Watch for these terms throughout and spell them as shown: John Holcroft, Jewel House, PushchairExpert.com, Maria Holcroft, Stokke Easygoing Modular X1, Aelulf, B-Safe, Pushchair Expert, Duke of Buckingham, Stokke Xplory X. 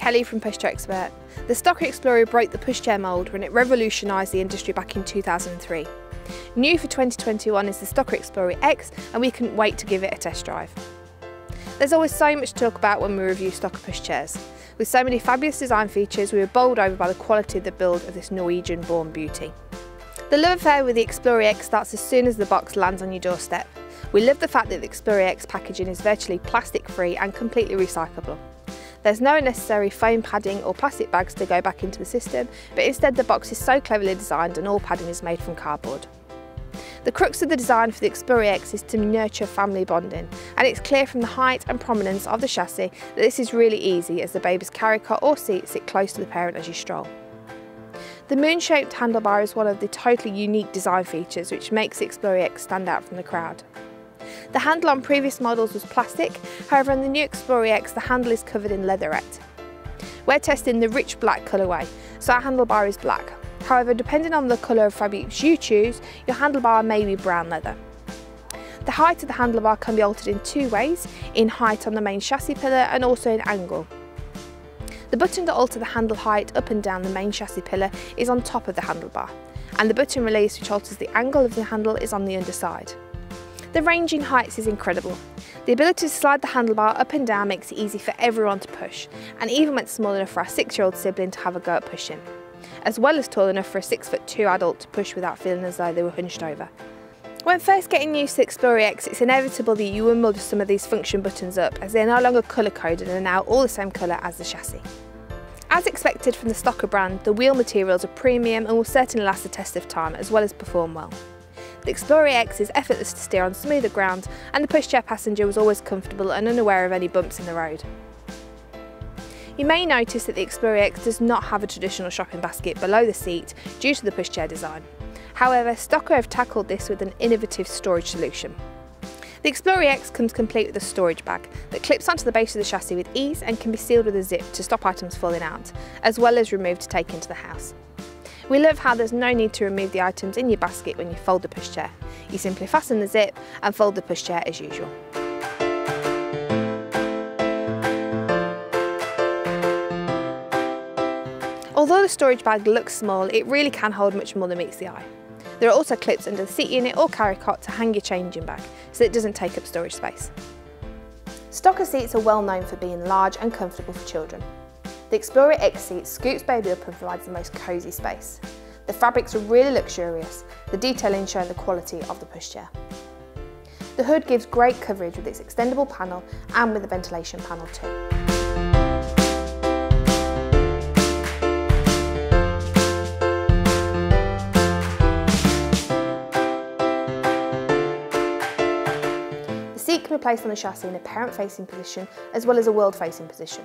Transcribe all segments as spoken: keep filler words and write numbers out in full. Kelly from Pushchair Expert. The Stokke Xplory broke the pushchair mould when it revolutionised the industry back in two thousand three. New for twenty twenty-one is the Stokke Xplory X, and we couldn't wait to give it a test drive. There's always so much to talk about when we review Stokke pushchairs. With so many fabulous design features, we were bowled over by the quality of the build of this Norwegian-born beauty. The love affair with the Xplory X starts as soon as the box lands on your doorstep. We love the fact that the Xplory X packaging is virtually plastic-free and completely recyclable. There's no unnecessary foam padding or plastic bags to go back into the system, but instead the box is so cleverly designed and all padding is made from cardboard. The crux of the design for the Xplory X is to nurture family bonding, and it's clear from the height and prominence of the chassis that this is really easy, as the baby's carry cot or seat sit close to the parent as you stroll. The moon-shaped handlebar is one of the totally unique design features which makes the Xplory X stand out from the crowd. The handle on previous models was plastic, however on the new Xplory X the handle is covered in leatherette. We're testing the rich black colourway, so our handlebar is black. However, depending on the colour of fabrics you choose, your handlebar may be brown leather. The height of the handlebar can be altered in two ways, in height on the main chassis pillar and also in angle. The button to alter the handle height up and down the main chassis pillar is on top of the handlebar, and the button release which alters the angle of the handle is on the underside. The range in heights is incredible. The ability to slide the handlebar up and down makes it easy for everyone to push, and even went small enough for our six-year-old sibling to have a go at pushing, as well as tall enough for a six foot two adult to push without feeling as though they were hunched over. When first getting used to the Xplory X, it's inevitable that you will muddle some of these function buttons up, as they are no longer colour coded and are now all the same colour as the chassis. As expected from the Stokke brand, the wheel materials are premium and will certainly last the test of time, as well as perform well. The Xplory X is effortless to steer on smoother ground, and the pushchair passenger was always comfortable and unaware of any bumps in the road. You may notice that the Xplory X does not have a traditional shopping basket below the seat due to the pushchair design. However, Stokke have tackled this with an innovative storage solution. The Xplory X comes complete with a storage bag that clips onto the base of the chassis with ease and can be sealed with a zip to stop items falling out, as well as removed to take into the house. We love how there's no need to remove the items in your basket when you fold the pushchair. You simply fasten the zip and fold the pushchair as usual. Although the storage bag looks small, it really can hold much more than meets the eye. There are also clips under the seat unit or carry cot to hang your changing bag, so it doesn't take up storage space. Stokke seats are well known for being large and comfortable for children. The Xplory X seat scoops baby up and provides the most cosy space. The fabrics are really luxurious, the detailing showing the quality of the pushchair. The hood gives great coverage with its extendable panel and with the ventilation panel too. The seat can be placed on the chassis in a parent-facing position as well as a world-facing position.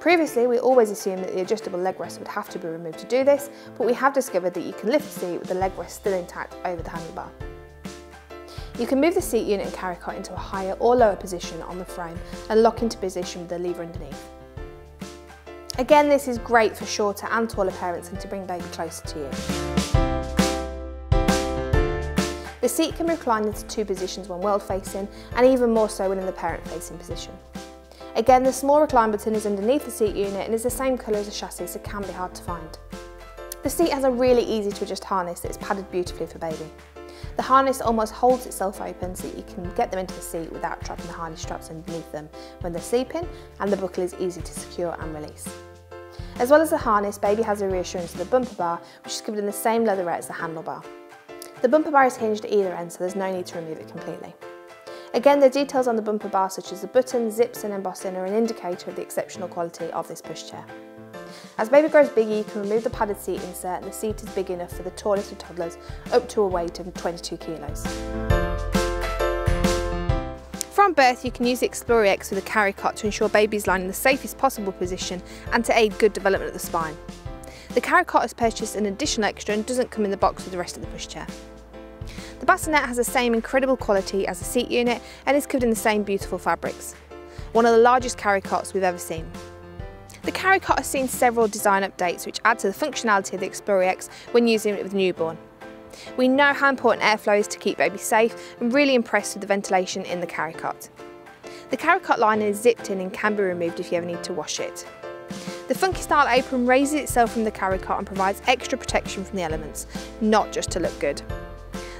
Previously, we always assumed that the adjustable leg rest would have to be removed to do this, but we have discovered that you can lift the seat with the leg rest still intact over the handlebar. You can move the seat unit and carry cot into a higher or lower position on the frame and lock into position with the lever underneath. Again, this is great for shorter and taller parents and to bring baby closer to you. The seat can recline into two positions when world-facing, and even more so when in the parent-facing position. Again, the small recline button is underneath the seat unit and is the same colour as the chassis, so can be hard to find. The seat has a really easy-to-adjust harness that's padded beautifully for baby. The harness almost holds itself open so that you can get them into the seat without trapping the harness straps underneath them when they're sleeping, and the buckle is easy to secure and release. As well as the harness, baby has a reassurance of the bumper bar, which is covered in the same leatherette as the handlebar. The bumper bar is hinged at either end, so there's no need to remove it completely. Again, the details on the bumper bar, such as the buttons, zips and embossing, are an indicator of the exceptional quality of this pushchair. As baby grows bigger, you can remove the padded seat insert, and the seat is big enough for the tallest of toddlers, up to a weight of twenty-two kilos. From birth, you can use the Xplory X with a carry cot to ensure babies lying in the safest possible position and to aid good development of the spine. The carry cot is purchased an additional extra and doesn't come in the box with the rest of the pushchair. The bassinet has the same incredible quality as the seat unit and is covered in the same beautiful fabrics. One of the largest carry cots we've ever seen. The carry cot has seen several design updates which add to the functionality of the Xplory X when using it with newborn. We know how important airflow is to keep baby safe and really impressed with the ventilation in the carry cot. The carry cot liner is zipped in and can be removed if you ever need to wash it. The funky style apron raises itself from the carry cot and provides extra protection from the elements, not just to look good.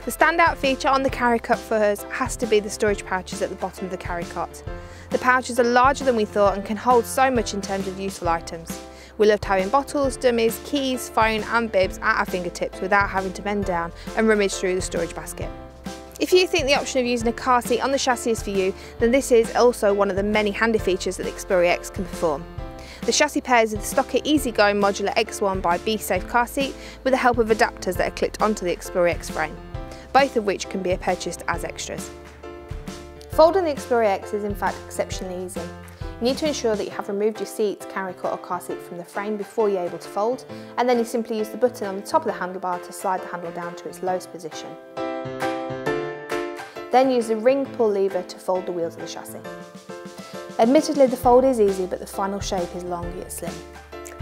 The standout feature on the carry cot for hers has to be the storage pouches at the bottom of the carry cot. The pouches are larger than we thought and can hold so much in terms of useful items. We loved having bottles, dummies, keys, phone and bibs at our fingertips without having to bend down and rummage through the storage basket. If you think the option of using a car seat on the chassis is for you, then this is also one of the many handy features that the Xplory X can perform. The chassis pairs with the Stokke Easygoing Modular X one by B-Safe car seat with the help of adapters that are clipped onto the Xplory X frame, both of which can be purchased as extras. Folding the Xplory X is in fact exceptionally easy. You need to ensure that you have removed your seat, carry cot or car seat from the frame before you're able to fold, and then you simply use the button on the top of the handlebar to slide the handle down to its lowest position. Then use the ring pull lever to fold the wheels of the chassis. Admittedly, the fold is easy, but the final shape is long yet slim.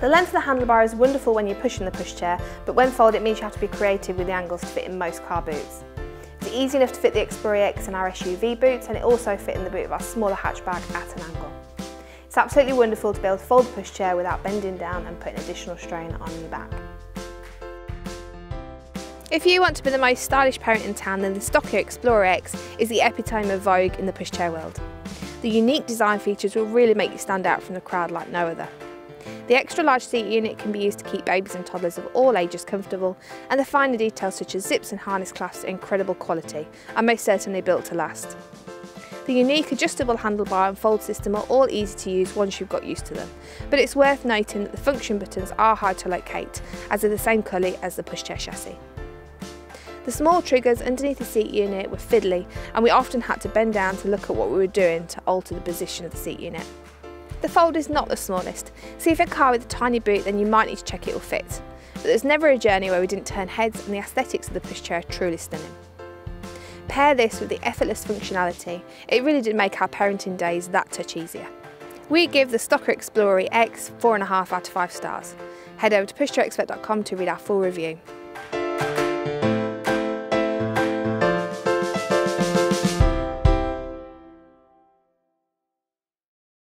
The length of the handlebar is wonderful when you're pushing the pushchair, but when folded it means you have to be creative with the angles to fit in most car boots. It's easy enough to fit the Xplory X in our S U V boots, and it also fit in the boot of our smaller hatchback at an angle. It's absolutely wonderful to be able to fold the pushchair without bending down and putting additional strain on the back. If you want to be the most stylish parent in town, then the Stokke Xplory X is the epitome of vogue in the pushchair world. The unique design features will really make you stand out from the crowd like no other. The extra large seat unit can be used to keep babies and toddlers of all ages comfortable, and the finer details such as zips and harness clasps are incredible quality and most certainly built to last. The unique adjustable handlebar and fold system are all easy to use once you've got used to them, but it's worth noting that the function buttons are hard to locate, as they're the same colour as the pushchair chassis. The small triggers underneath the seat unit were fiddly, and we often had to bend down to look at what we were doing to alter the position of the seat unit. The fold is not the smallest, so if you're a car with a tiny boot then you might need to check it will fit, but there's never a journey where we didn't turn heads, and the aesthetics of the pushchair are truly stunning. Pair this with the effortless functionality, it really did make our parenting days that touch easier. We give the Stokke Xplory X four point five out of five stars. Head over to Pushchair Expert dot com to read our full review.